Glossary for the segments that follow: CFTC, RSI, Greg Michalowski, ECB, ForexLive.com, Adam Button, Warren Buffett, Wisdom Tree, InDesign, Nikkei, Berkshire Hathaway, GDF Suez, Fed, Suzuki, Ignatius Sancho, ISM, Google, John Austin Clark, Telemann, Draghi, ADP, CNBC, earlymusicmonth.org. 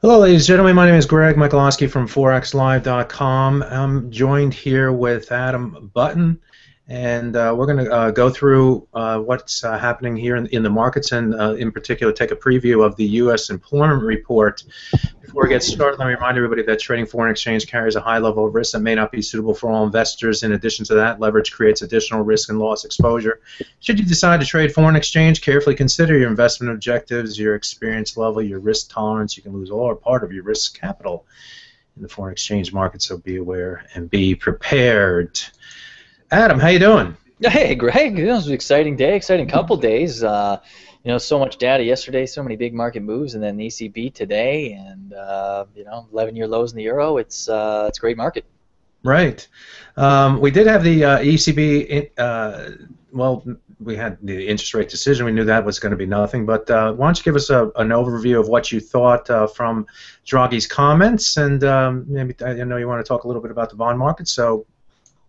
Hello, ladies and gentlemen. My name is Greg Michalowski from ForexLive.com. I'm joined here with Adam Button, and we're going to go through what's happening here in the markets, and in particular take a preview of the U.S. employment report. Before we get started, let me remind everybody that trading foreign exchange carries a high level of risk that may not be suitable for all investors. In addition to that, leverage creates additional risk and loss exposure. Should you decide to trade foreign exchange, carefully consider your investment objectives, your experience level, your risk tolerance. You can lose all or part of your risk capital in the foreign exchange market, so be aware and be prepared. Adam, how you doing? Hey, Greg. It was an exciting day, exciting couple days. You know, so much data yesterday, so many big market moves, and then the ECB today, and you know, 11-year lows in the euro. It's a great market. Right. We did have the ECB. Well, we had the interest rate decision. We knew that was going to be nothing. But why don't you give us an overview of what you thought from Draghi's comments, and maybe I know you want to talk a little bit about the bond market. So,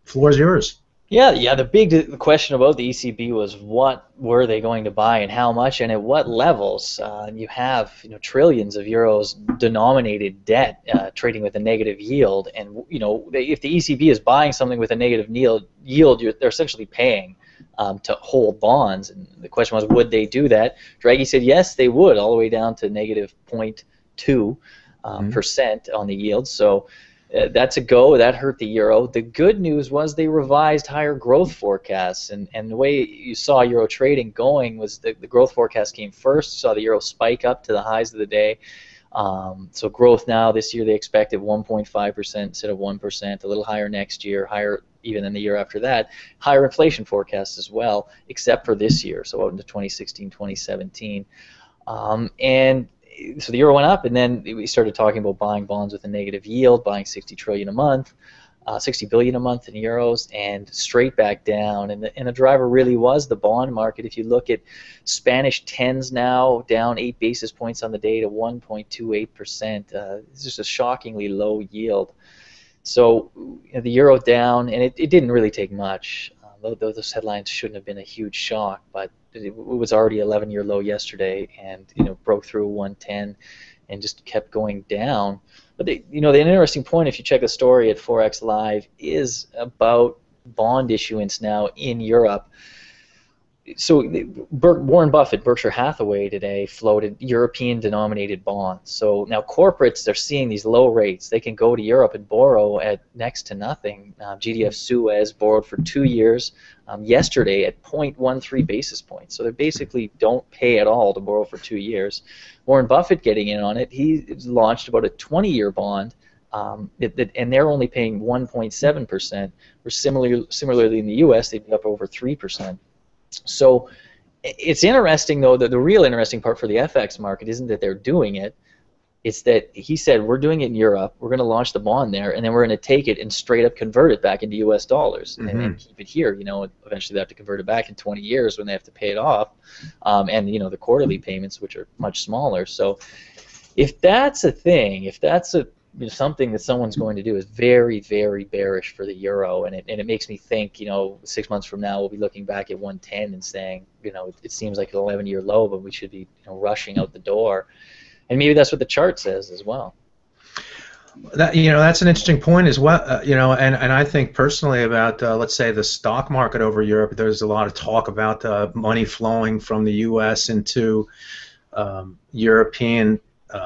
floor is yours. Yeah. The big question about the ECB was what were they going to buy and how much and at what levels. You have trillions of euros denominated debt trading with a negative yield, and if the ECB is buying something with a negative yield, they're essentially paying to hold bonds. And the question was, would they do that? Draghi said yes, they would, all the way down to negative 0.2% on the yield. So. That's a go. That hurt the euro. The good news was they revised higher growth forecasts, and the way you saw euro trading going was the growth forecast came first. You saw the euro spike up to the highs of the day. So growth now this year they expected 1.5% instead of 1%, a little higher next year, higher even than the year after that, higher inflation forecasts as well, except for this year, so out into 2016, 2017. And so the euro went up, and then we started talking about buying bonds with a negative yield, buying 60 billion a month in euros, and straight back down. And the driver really was the bond market. If you look at Spanish 10s now, down 8 basis points on the day to 1.28%. It's just a shockingly low yield. So the euro down, and it didn't really take much. Those headlines shouldn't have been a huge shock, but it was already 11-year low yesterday, and broke through 110, and just kept going down. But the interesting point, if you check the story at Forex Live, is about bond issuance now in Europe. So Warren Buffett, Berkshire Hathaway today floated European-denominated bonds. So now corporates, they're seeing these low rates. They can go to Europe and borrow at next to nothing. GDF Suez borrowed for 2 years yesterday at 0.13 basis points. So they basically don't pay at all to borrow for 2 years. Warren Buffett getting in on it, he launched about a 20-year bond, and they're only paying 1.7%. Or similarly in the U.S., they'd be up over 3%. So it's interesting, though, that the real interesting part for the FX market isn't that they're doing it. It's that he said, we're doing it in Europe, we're going to launch the bond there, and then we're going to take it and straight up convert it back into U.S. dollars and keep it here. Eventually they have to convert it back in 20 years when they have to pay it off, and, the quarterly payments, which are much smaller. So if that's a thing, if that's a something that someone's going to do, is very, very bearish for the euro, and it makes me think, 6 months from now we'll be looking back at 110 and saying, it seems like an 11-year low, but we should be rushing out the door, and maybe that's what the chart says as well. That, that's an interesting point as well. And I think personally about let's say the stock market over Europe. There's a lot of talk about money flowing from the U.S. into European.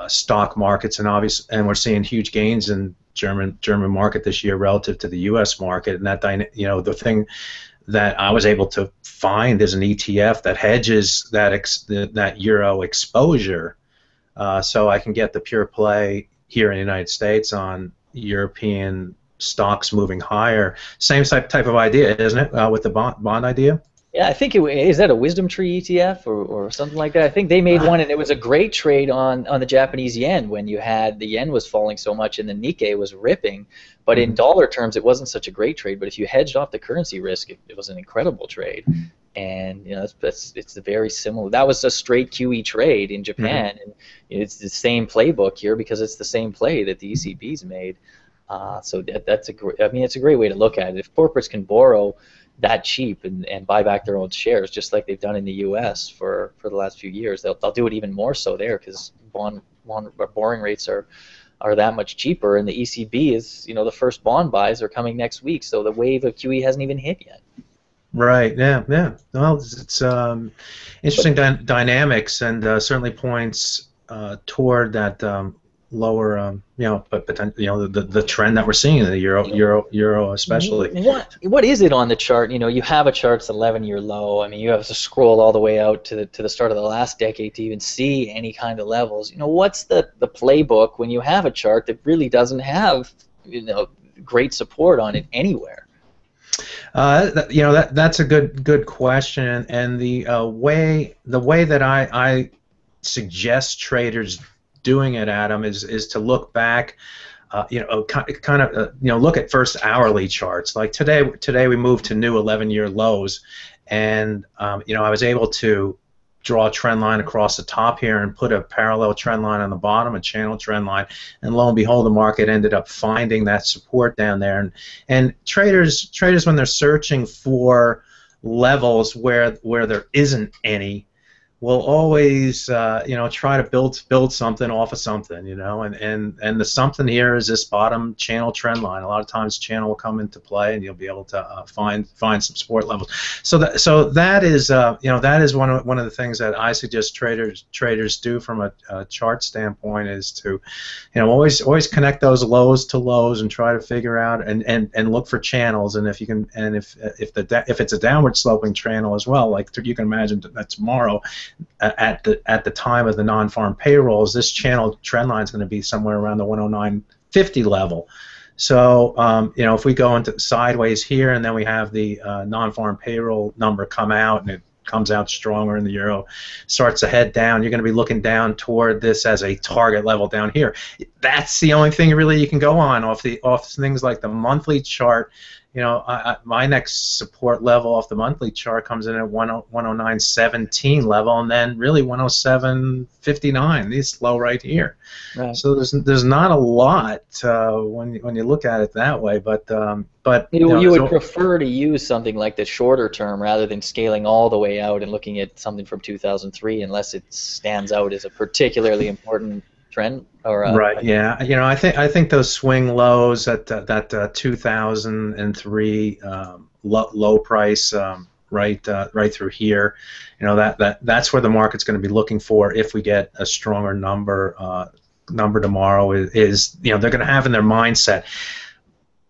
Stock markets, and we're seeing huge gains in German market this year relative to the U.S. market, and the thing that I was able to find is an ETF that hedges that euro exposure, so I can get the pure play here in the United States on European stocks moving higher. Same type of idea, isn't it, with the bond idea? Yeah, I think is that a Wisdom Tree ETF or something like that? I think they made one, and it was a great trade on the Japanese yen when you had the yen was falling so much and the Nikkei was ripping. But in dollar terms, it wasn't such a great trade. But if you hedged off the currency risk, it was an incredible trade. And it's very similar. That was a straight QE trade in Japan, and it's the same playbook here because it's the same play that the ECB's made. So that's a great. I mean, it's a great way to look at it. If corporates can borrow that cheap and buy back their own shares, just like they've done in the U.S. for the last few years. They'll do it even more so there because bond borrowing rates are that much cheaper, and the ECB is, the first bond buys are coming next week, so the wave of QE hasn't even hit yet. Right. Yeah. Yeah. Well, it's interesting dynamics, and certainly points toward that lower, the trend that we're seeing in the euro especially. What is it on the chart? You have a chart that's 11-year low. I mean, you have to scroll all the way out to the start of the last decade to even see any kind of levels. What's the playbook when you have a chart that really doesn't have great support on it anywhere? That's a good question, and the way that I suggest traders doing it, Adam, is to look back, look at first hourly charts. Like today we moved to new 11-year lows, and I was able to draw a trend line across the top here and put a parallel trend line on the bottom, a channel trend line, and lo and behold, the market ended up finding that support down there. And traders, when they're searching for levels where there isn't any, will always try to build something off of something, and the something here is this bottom channel trend line. A lot of times channel will come into play, and you'll be able to find some support levels. So that is one of the things that I suggest traders do from a chart standpoint, is to always connect those lows to lows and try to figure out and look for channels, and if it's a downward sloping channel as well, like you can imagine that tomorrow, at the time of the non-farm payrolls, this channel trend line is going to be somewhere around the 109.50 level. So if we go into sideways here, and then we have the non-farm payroll number come out, and it comes out stronger in the euro, starts to head down, you're going to be looking down toward this as a target level down here. That's the only thing really you can go on off things like the monthly chart. My next support level off the monthly chart comes in at 109.17 level, and then really 107.59, this low right here. Right. So there's not a lot when you look at it that way, but you would prefer to use something like the shorter term rather than scaling all the way out and looking at something from 2003, unless it stands out as a particularly important trend. Or, right. Yeah. I think those swing lows at that 2003 low price, right through here, that's where the market's going to be looking for. If we get a stronger number tomorrow, is they're going to have in their mindset,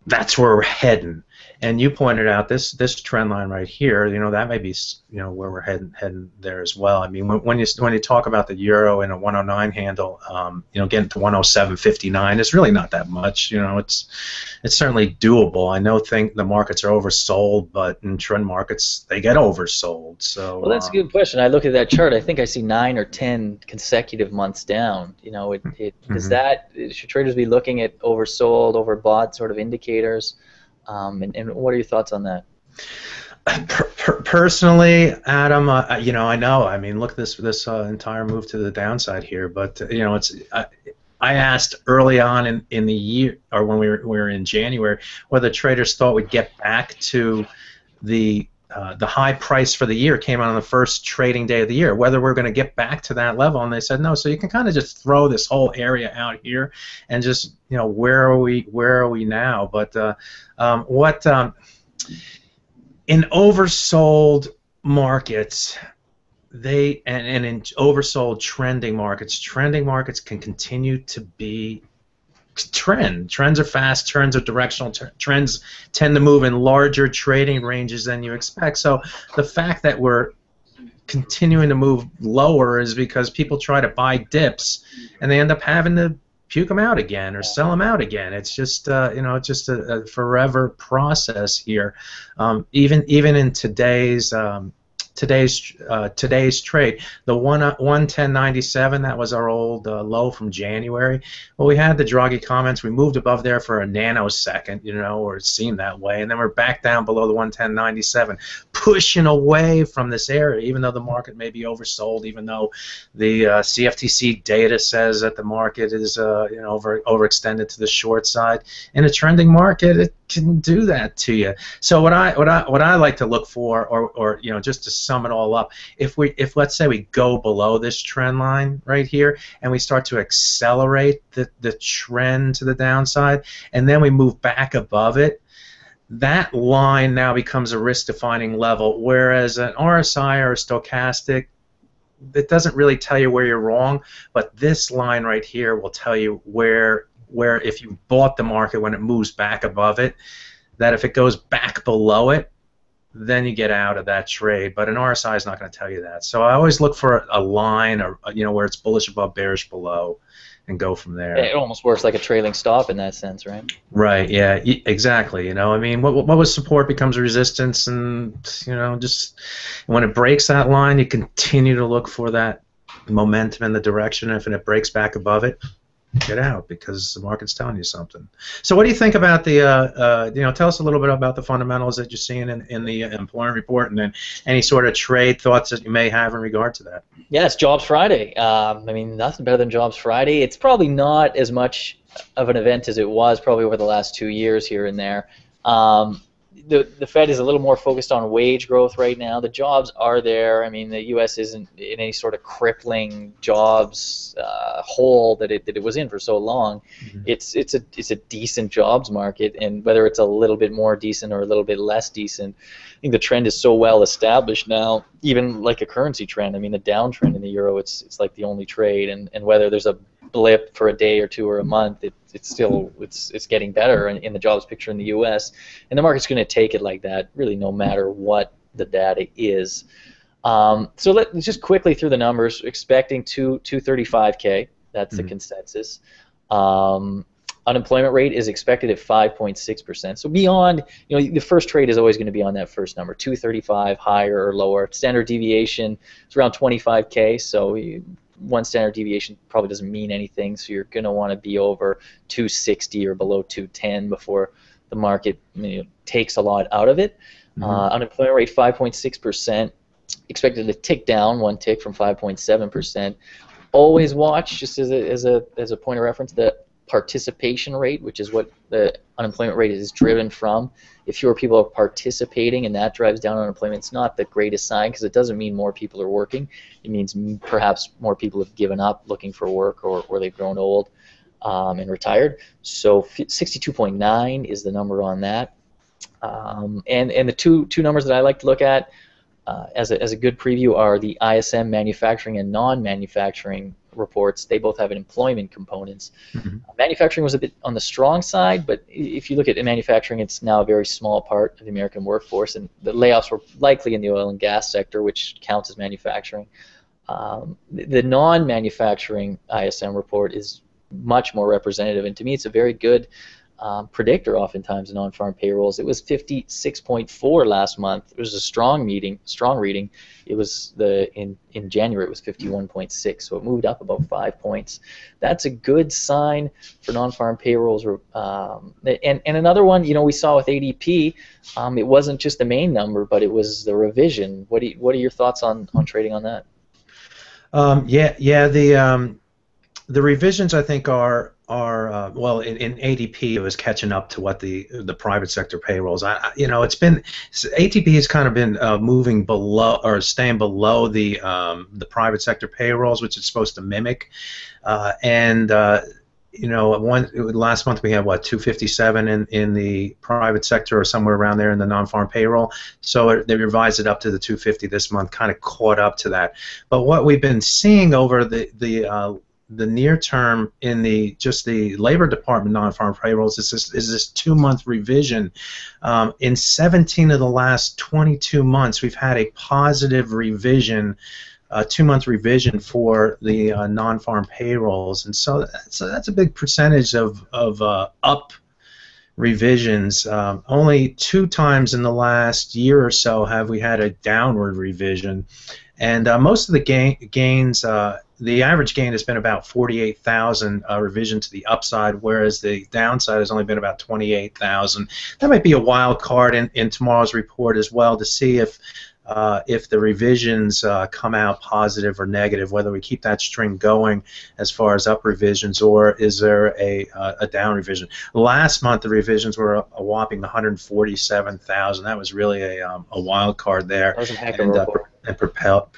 that's where we're heading. And you pointed out this trend line right here. That may be where we're heading there as well. I mean, when you talk about the euro in a 109 handle, getting to 107.59 is really not that much. It's certainly doable. I know the markets are oversold, but in trend markets they get oversold. So well, that's a good question. I look at that chart. I think I see 9 or 10 consecutive months down. Is that, should traders be looking at oversold, overbought sort of indicators? And what are your thoughts on that? Personally, Adam, I know. I mean, look, this entire move to the downside here. But it's. I asked early on in the year, or when we were in January, whether traders thought we'd get back to the high price for the year came out on the first trading day of the year, whether we're going to get back to that level, and they said no. So you can kind of just throw this whole area out here and just, where are we now? But in oversold markets, and in oversold trending markets can continue to be trends are fast, trends are directional, trends tend to move in larger trading ranges than you expect. So the fact that we're continuing to move lower is because people try to buy dips, and they end up having to puke them out again or sell them out again. It's just just a forever process here. Even in today's trade, the 110.97, that was our old low from January. Well, we had the Draghi comments. We moved above there for a nanosecond, or it seemed that way, and then we're back down below the 110.97, pushing away from this area, even though the market may be oversold, even though the CFTC data says that the market is overextended to the short side. In a trending market, it can do that to you. So what I like to look for, or you know, just to sum it all up, if let's say we go below this trend line right here and we start to accelerate the trend to the downside, and then we move back above it, that line now becomes a risk-defining level, whereas an RSI or a stochastic, it doesn't really tell you where you're wrong, but this line right here will tell you where if you bought the market when it moves back above it, that if it goes back below it, then you get out of that trade. But an RSI is not going to tell you that. So I always look for a line, or you know, where it's bullish above, bearish below, and go from there. It almost works like a trailing stop in that sense, right? Right. Yeah. Exactly. You know, I mean, what was support becomes resistance, and you know, just when it breaks that line, you continue to look for that momentum in the direction. If it breaks back above it, get out, because the market's telling you something. So, what do you think about the? You know, tell us a little bit about the fundamentals that you're seeing in the employment report, and then any sort of trade thoughts that you may have in regard to that. Yeah, it's Jobs Friday. I mean, nothing better than Jobs Friday. It's probably not as much of an event as it was probably over the last 2 years here and there. The Fed is a little more focused on wage growth right now. The jobs are there. I mean, the U.S. isn't in any sort of crippling jobs hole that it was in for so long. Mm-hmm. It's a decent jobs market, and whether it's a little bit more decent or a little bit less decent, I think the trend is so well established now, even like a currency trend. I mean, the downtrend in the euro, it's like the only trade, and whether there's a blip for a day or two or a month, it's still getting better in the jobs picture in the U.S. and the market's going to take it like that, really, no matter what the data is. So let's just quickly through the numbers. Expecting 235K. That's the consensus. Unemployment rate is expected at 5.6%. So beyond, you know, the first trade is always going to be on that first number, 235, higher or lower. Standard deviation is around 25K. So one standard deviation probably doesn't mean anything, so you're going to want to be over 260 or below 210 before the market, you know, takes a lot out of it. Mm-hmm. Unemployment rate 5.6%, expected to tick down one tick from 5.7%. Always watch, just as a point of reference, the participation rate, which is what the unemployment rate is driven from. If fewer people are participating and that drives down unemployment, it's not the greatest sign, because it doesn't mean more people are working. It means perhaps more people have given up looking for work, or they've grown old and retired. So 62.9 is the number on that. And the two numbers that I like to look at as a good preview are the ISM manufacturing and non-manufacturing reports. They both have an employment components. Mm-hmm. Manufacturing was a bit on the strong side, but if you look at manufacturing, it's now a very small part of the American workforce, and the layoffs were likely in the oil and gas sector, which counts as manufacturing. The non-manufacturing ISM report is much more representative, and to me it's a very good predictor oftentimes in non-farm payrolls. It was 56.4 last month. It was a strong reading. It was in January it was 51.6, so it moved up about 5 points. That's a good sign for non-farm payrolls. And another one, you know, we saw with ADP, it wasn't just the main number, but it was the revision. What are your thoughts on trading on that? The revisions, I think, are well, in ADP it was catching up to what the private sector payrolls. You know, it's been, ADP has kind of been moving below, or staying below the private sector payrolls, which it's supposed to mimic, and you know, last month we had, what, 257 in the private sector, or somewhere around there in the non-farm payroll. So they revised it up to the 250 this month, kind of caught up to that. But what we've been seeing over the near term in the Labor Department non-farm payrolls is this 2-month revision. In 17 of the last 22 months, we've had a positive revision, a 2-month revision for the non-farm payrolls, and so that's a big percentage of up revisions. Only 2 times in the last year or so have we had a downward revision, and most of the gains. The average gain has been about 48,000 revision to the upside, whereas the downside has only been about 28,000. That might be a wild card in tomorrow's report as well, to see if if the revisions come out positive or negative, whether we keep that string going as far as up revisions, or is there a down revision. Last month the revisions were a whopping 147,000. That was really a wild card there. That was a heck of a report. And propelled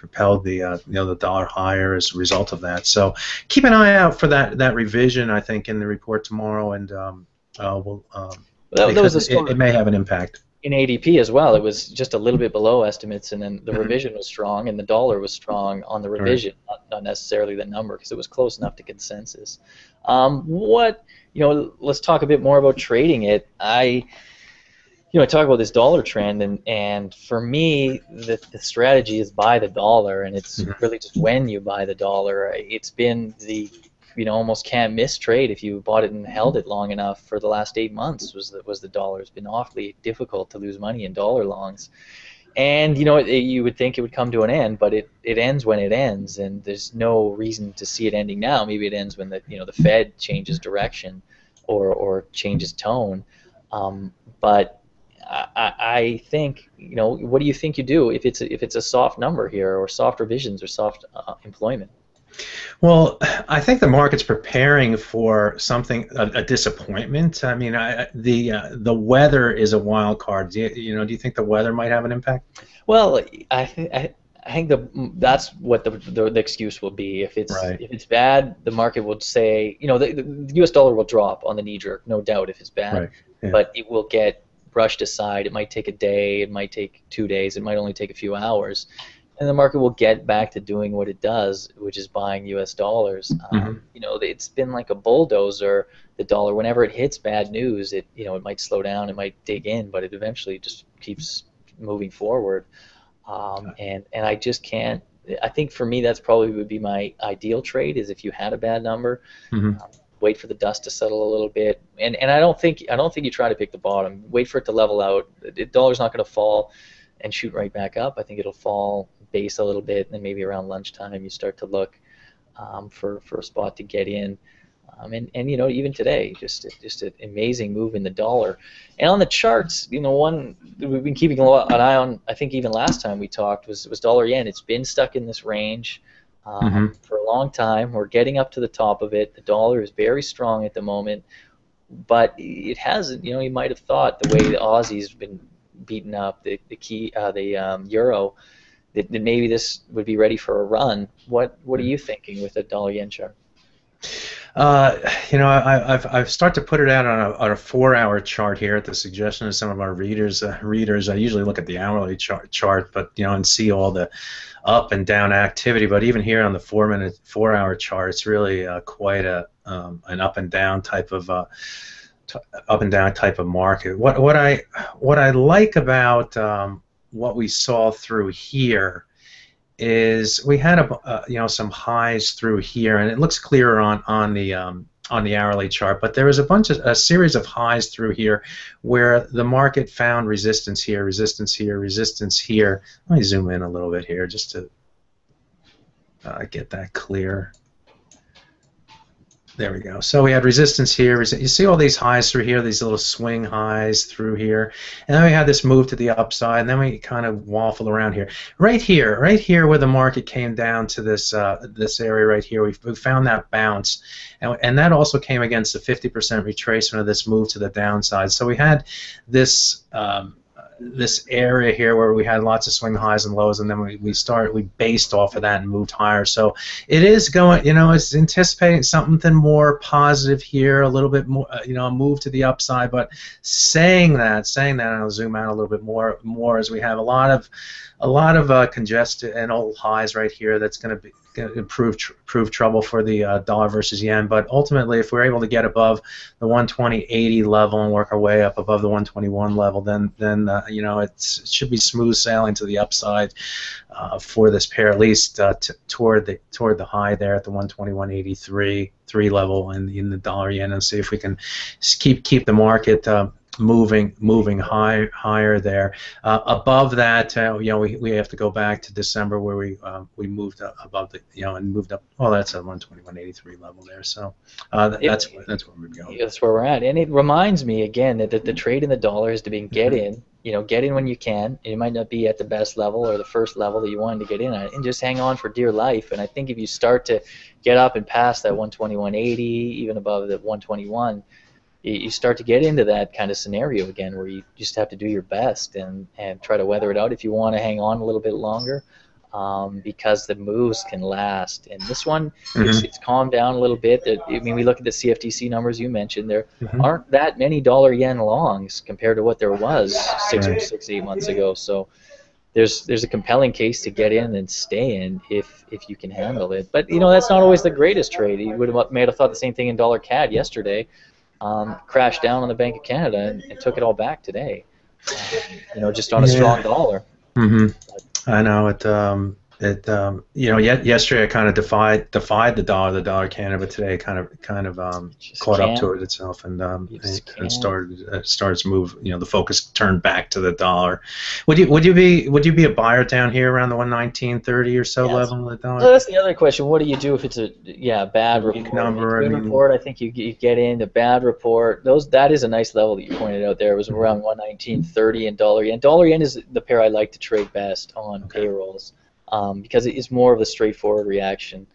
the dollar higher as a result of that. So keep an eye out for that revision, I think, in the report tomorrow, and it may have an impact. In ADP as well, it was just a little bit below estimates, and then the revision was strong, and the dollar was strong on the revision, not necessarily the number, because it was close enough to consensus. Let's talk a bit more about trading it. I talk about this dollar trend, and for me, the strategy is buy the dollar, and it's really just when you buy the dollar. It's been the almost can't miss trade if you bought it and held it long enough for the last 8 months. Was the dollar? It's been awfully difficult to lose money in dollar longs, and you would think it would come to an end, but it ends when it ends, and there's no reason to see it ending now. Maybe it ends when the Fed changes direction or changes tone, but I think, what do you think you do if it's a soft number here, or soft revisions, or soft employment? Well, I think the market's preparing for something, a disappointment. I mean, the weather is a wild card. Do you think the weather might have an impact? Well, I think that's what the excuse will be. If it's bad, the market will say, the U.S. dollar will drop on the knee jerk, no doubt, if it's bad. Right. Yeah. But it will get brushed aside. It might take a day, it might take 2 days, it might only take a few hours, and the market will get back to doing what it does, which is buying U.S. dollars. It's been like a bulldozer, the dollar. Whenever it hits bad news, it might slow down, it might dig in, but it eventually just keeps moving forward. And I just can't. I think for me, that's probably would be my ideal trade, is if you had a bad number. Wait for the dust to settle a little bit, and I don't think you try to pick the bottom. Wait for it to level out. The dollar's not going to fall and shoot right back up. I think it'll fall base a little bit, and then maybe around lunchtime you start to look for a spot to get in. Even today, just an amazing move in the dollar. And on the charts, one we've been keeping an eye on. I think even last time we talked was dollar yen. It's been stuck in this range. For a long time. We're getting up to the top of it. The dollar is very strong at the moment, but it hasn't. You might have thought the way the Aussie's been beaten up, the euro, that maybe this would be ready for a run. What are you thinking with the dollar yen chart? I've started to put it out on a 4-hour chart here at the suggestion of some of our readers. I usually look at the hourly chart, but and see all the up and down activity. But even here on the 4-hour chart, it's really quite an up and down type of market. What I like about what we saw through here is we had some highs through here, and it looks clearer on the hourly chart, but there was a series of highs through here where the market found resistance here, resistance here, resistance here. Let me zoom in a little bit here just to get that clear. There we go. So we had resistance here. You see all these highs through here, these little swing highs through here. And then we had this move to the upside, and then we kind of waffle around here. Right here where the market came down to this area right here, we found that bounce. And that also came against the 50% retracement of this move to the downside. So we had this this area here where we had lots of swing highs and lows, and then we based off of that and moved higher. So it is going, it's anticipating something more positive here, a little bit more, a move to the upside. But saying that, I'll zoom out a little bit more as we have a lot of congested and old highs right here. That's going to be prove trouble for the dollar versus yen. But ultimately, if we're able to get above the 120.80 level and work our way up above the 121 level, then it should be smooth sailing to the upside for this pair, at least toward the high there at the 121.83 level in the dollar yen, and see if we can keep the market moving higher there. Above that, we have to go back to December where we moved up above the and moved up. Oh, that's a 121.83 level there. So that's where we're going. That's where we're at, and it reminds me again that the trade in the dollar has been get in, you know, get in when you can. It might not be at the best level or the first level that you wanted to get in at, and just hang on for dear life. And I think if you start to get up and past that 121.80, even above the 121, you start to get into that kind of scenario again where you just have to do your best and try to weather it out if you want to hang on a little bit longer, because the moves can last. And this one, it's calmed down a little bit. I mean, we look at the CFTC numbers you mentioned. There aren't that many dollar-yen longs compared to what there was six, 8 months ago. So there's a compelling case to get in and stay in if you can handle it. But, you know, that's not always the greatest trade. You may have thought the same thing in dollar CAD yesterday. Crashed down on the Bank of Canada and took it all back today. You know, just on a strong dollar. I know it. You know, yesterday I kind of defied the dollar, Canada, but today kind of caught up to itself and starts move. You know, the focus turned back to the dollar. Would you be a buyer down here around the 119.30 or so level of the dollar? So that's the other question. What do you do if it's a bad report? I think you get in a bad report. That is a nice level that you pointed out there. It was around 119.30 in dollar yen. Dollar yen is the pair I like to trade best on payrolls. Because it is more of a straightforward reaction,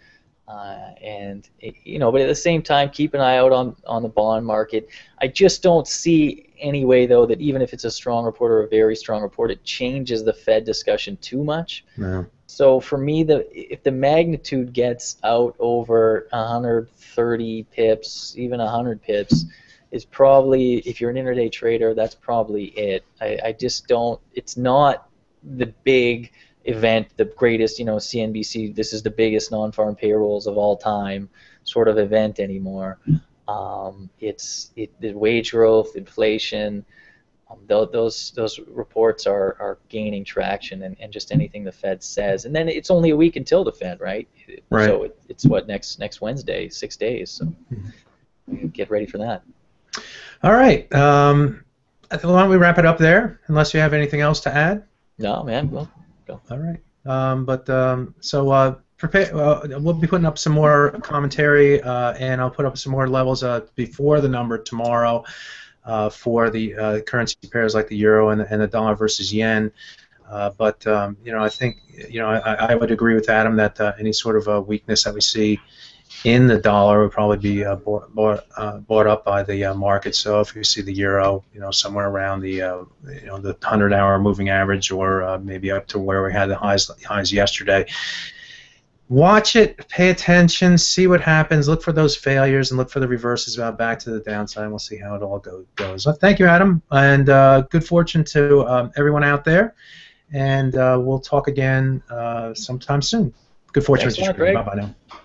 you know. But at the same time, keep an eye out on the bond market. I just don't see any way, though, that even if it's a strong report or a very strong report, it changes the Fed discussion too much. No. So for me, if the magnitude gets out over 130 pips, even 100 pips, is probably, if you're an intraday trader, that's probably it. I just don't. It's not the big event, the greatest, you know, CNBC, this is the biggest non-farm payrolls of all time sort of event anymore. The wage growth, inflation, those reports are gaining traction, and just anything the Fed says. And then it's only a week until the Fed, right? So it's what, next Wednesday, 6 days. So get ready for that. All right. Why don't we wrap it up there, unless you have anything else to add? No, man. Well, all right, prepare. We'll be putting up some more commentary, and I'll put up some more levels before the number tomorrow for the currency pairs like the euro and the dollar versus yen. You know, I think, you know, I would agree with Adam that any sort of weakness that we see in the dollar would probably be bought up by the market. So if you see the euro, you know, somewhere around the you know, the 100-hour moving average, or maybe up to where we had the highs yesterday, watch it, pay attention, see what happens, look for those failures, and look for the reverses back to the downside. We'll see how it all goes. So thank you, Adam, and good fortune to everyone out there. And we'll talk again sometime soon. Good fortune. Bye bye now.